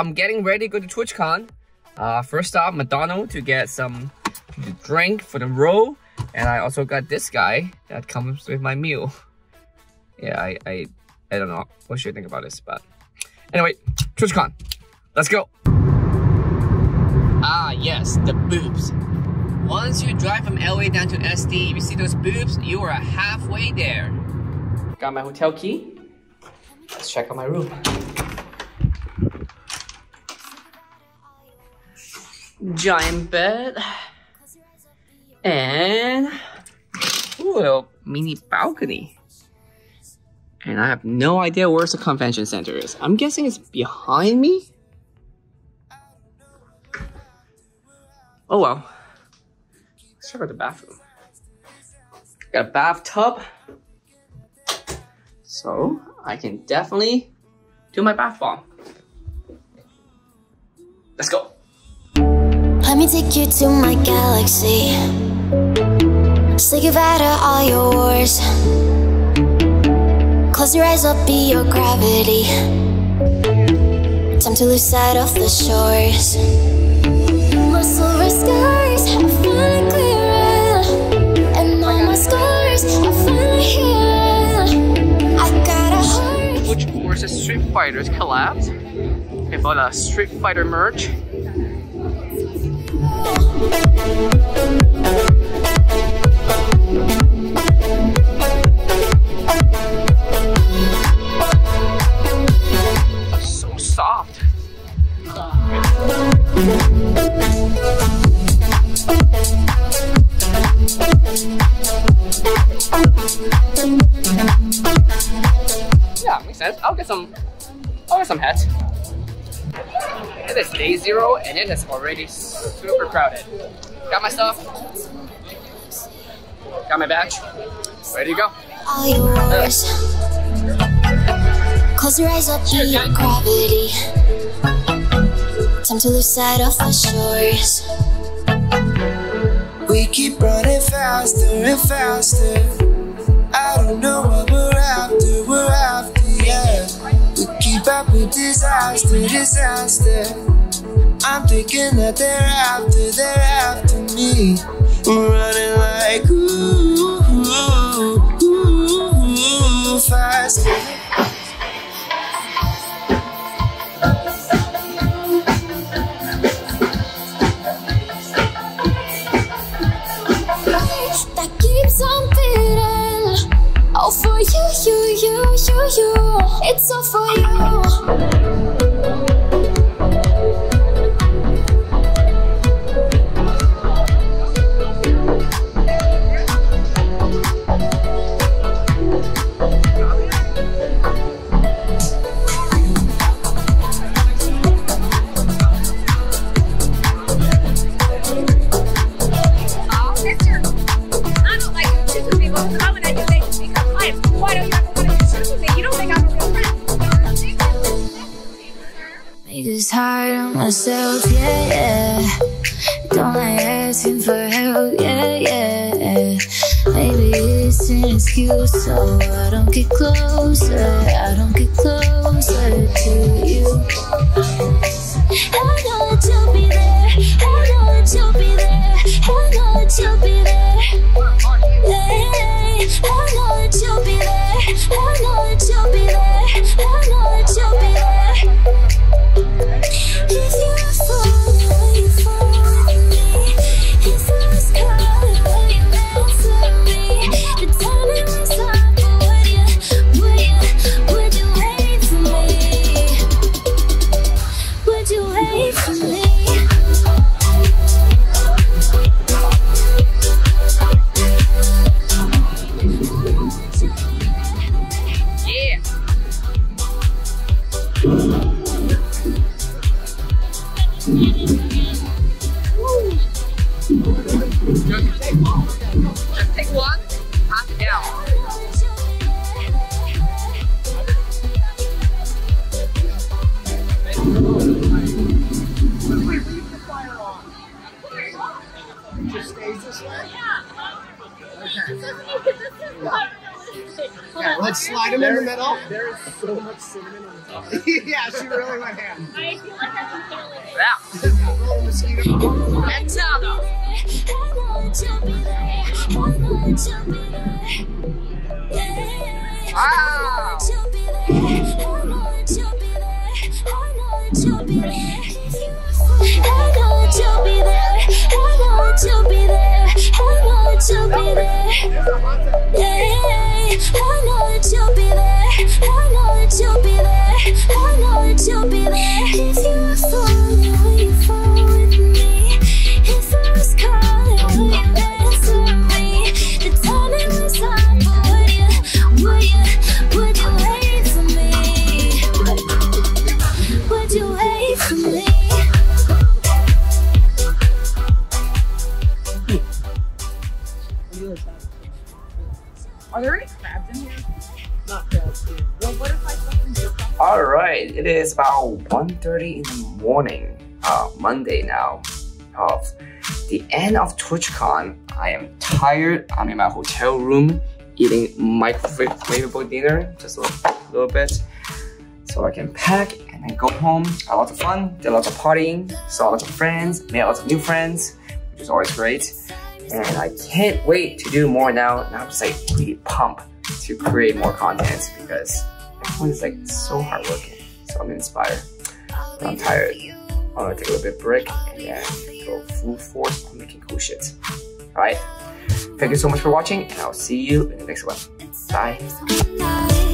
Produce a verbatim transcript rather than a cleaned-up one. I'm getting ready to go to TwitchCon. Uh, first off, Madonna to get some drink for the roll, and I also got this guy that comes with my meal. Yeah, I, I, I don't know what should I think about this, but anyway, TwitchCon, let's go. Ah yes, the boobs. Once you drive from L A down to S D, if you see those boobs, you are halfway there. Got my hotel key. Let's check out my room. Giant bed. And ooh, a little mini balcony. And I have no idea where the convention center is. I'm guessing it's behind me. Oh well. Let's check out the bathroom. Got a bathtub. So I can definitely do my bath bomb. Let's go. Let me take you to my galaxy. Say goodbye to all your wars. Close your eyes, I'll be your gravity. Time to lose sight of the shores. My silver skies are finally clearing, and all my scars are finally healing. I got a heart. Which versus Street Fighters collabed. I bought a Street Fighter merch. So soft. Yeah, makes sense. I'll get some. I'll get some hats. It is day zero and it is already super crowded. Got my stuff. Got my badge. Ready to go. All yours. Uh. Close your eyes up to your gravity. Time to lose sight of the shores. We keep running faster and faster. I don't know what we're after, we're after, yeah. We keep up with disaster, disaster. I'm thinking that they're after, they're after me. We're running like ooh, ooh, ooh, ooh, fast. That keeps on beating. Oh, for you, you, you, you, you. It's all for you. Myself, yeah, yeah. Don't like asking for help, yeah, yeah. Maybe it's an excuse, so I don't get closer. I don't get closer to you. I know that you'll be there. I know that you'll be there. I know that you'll be there. Hey, I know that you'll be there. I know that you'll be there. I know that you'll be there. Just stays this way? Yeah. Okay. Yeah, let's slide him in the middle. There is so much cinnamon on the top. Yeah, she really went ham. I feel like I can feel it. Yeah. Little mosquito. Exhale. Wow. Are there any crabs in here? Not crabs here. Well, what if I fucking do something? Alright, it is about one thirty in the morning, uh, Monday now, of the end of TwitchCon. I am tired. I'm in my hotel room eating microwavable dinner, just a little, little bit, so I can pack and then go home. I had lots of fun, did lots of partying, saw lots of friends, made lots of new friends, which is always great. And I can't wait to do more now. Now I'm just like really pumped to create more content because everyone is like so hardworking. So I'm inspired. But I'm tired. I'm gonna take a little bit of break and then go full force on making cool shit. Alright? Thank you so much for watching and I'll see you in the next one. Bye.